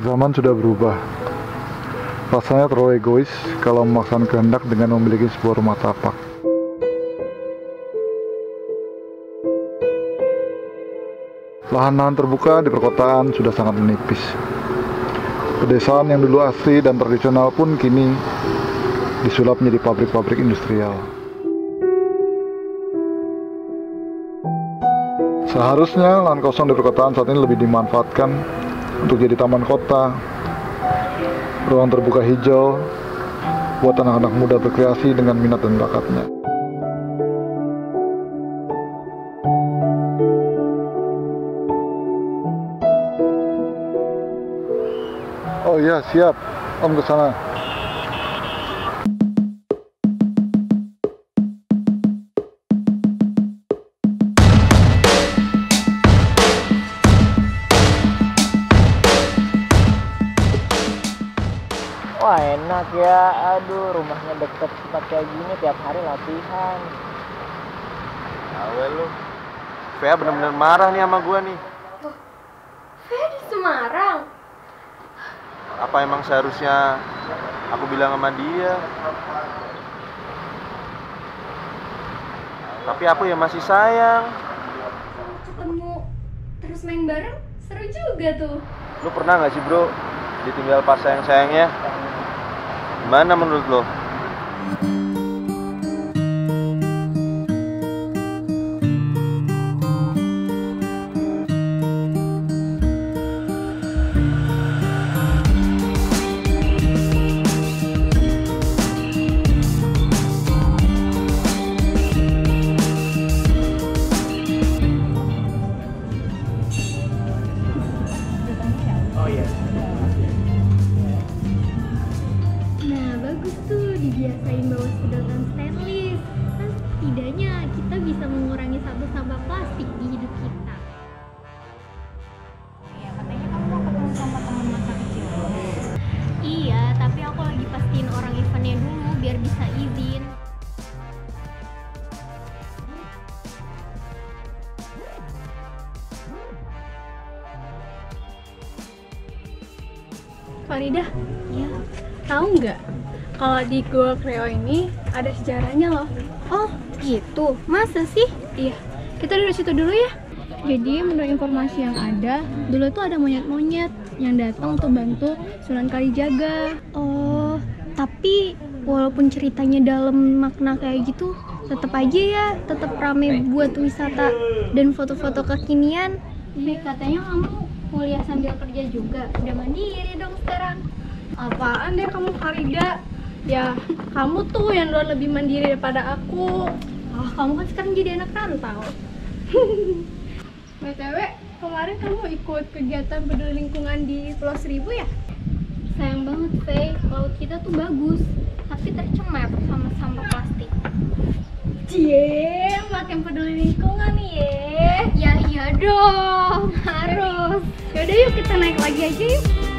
Zaman sudah berubah. Rasanya terlalu egois kalau memaksakan kehendak dengan memiliki sebuah rumah tapak. Lahan-lahan terbuka di perkotaan sudah sangat menipis. Pedesaan yang dulu asri dan tradisional pun kini disulap menjadi pabrik-pabrik industrial. Seharusnya lahan kosong di perkotaan saat ini lebih dimanfaatkan untuk jadi taman kota, ruang terbuka hijau, buat anak-anak muda berkreasi dengan minat dan bakatnya. Oh iya, siap. Om ke sana. Wah enak ya, aduh rumahnya deket tempat kayak gini, tiap hari latihan. Awel lu, Fea bener-bener marah nih sama gua nih. Loh, Fea di Semarang? Apa emang seharusnya aku bilang sama dia? Tapi aku ya masih sayang. Ketemu terus main bareng, seru juga tuh. Lu pernah gak sih bro, ditinggal pas sayang-sayangnya? Gimana menurut lo? Oh iya. Bagus tuh, dibiasain bawa sedotan stainless. Kan setidaknya kita bisa mengurangi sampah-sampah plastik di hidup kita. Iya, katanya kamu mau ketemu sama teman masa kecil. Iya, tapi aku lagi pastiin orang eventnya dulu biar bisa izin. Farida, ya, tahu nggak? Kalau di Gua Kreo ini ada sejarahnya loh. Oh gitu? Masa sih? Iya, kita dari situ dulu ya. Jadi menurut informasi yang ada, dulu tuh ada monyet-monyet yang datang untuk bantu Sunan Kalijaga. Oh, tapi walaupun ceritanya dalam makna kayak gitu, tetap aja ya, tetap rame buat wisata dan foto-foto kekinian. Bek, katanya kamu kuliah sambil kerja juga, udah mandiri dong sekarang. Apaan deh kamu Farida? Ya, kamu tuh yang duluan lebih mandiri daripada aku. Ah, kamu kan sekarang jadi anak rantau. BTW, kemarin kamu ikut kegiatan peduli lingkungan di Pulau Seribu ya? Sayang banget, Faye. Laut kita tuh bagus, tapi tercemar sama sampah plastik. Cie, makin peduli lingkungan nih ya. Ya iya dong, harus. Yaudah yuk kita naik lagi aja yuk.